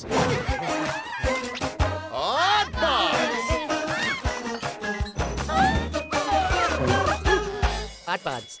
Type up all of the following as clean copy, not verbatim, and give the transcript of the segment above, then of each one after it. donuts. Hot buns. Hot buns.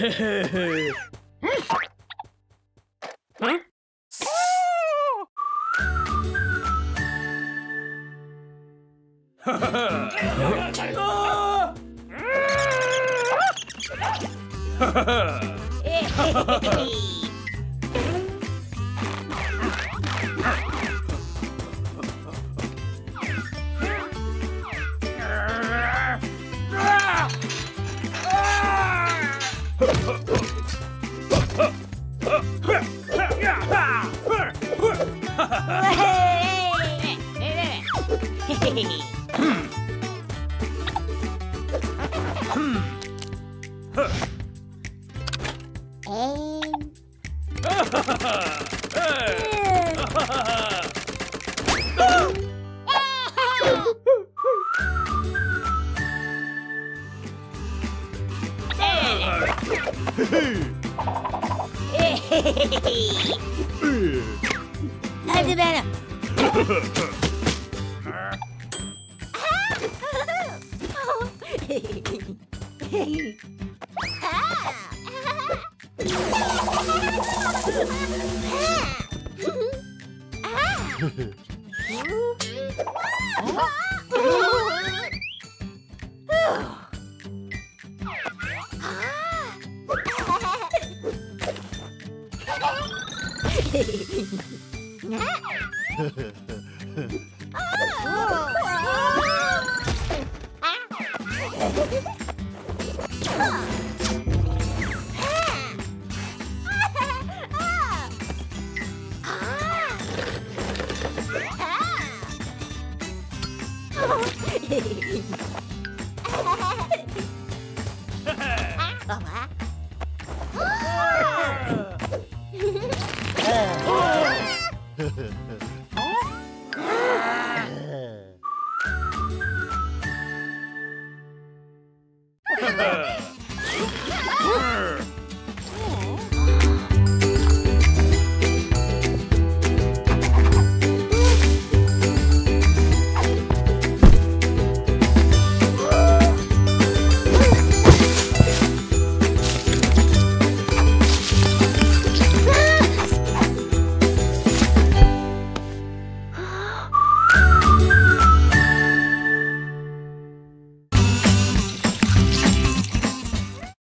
Huh? Bye-bye.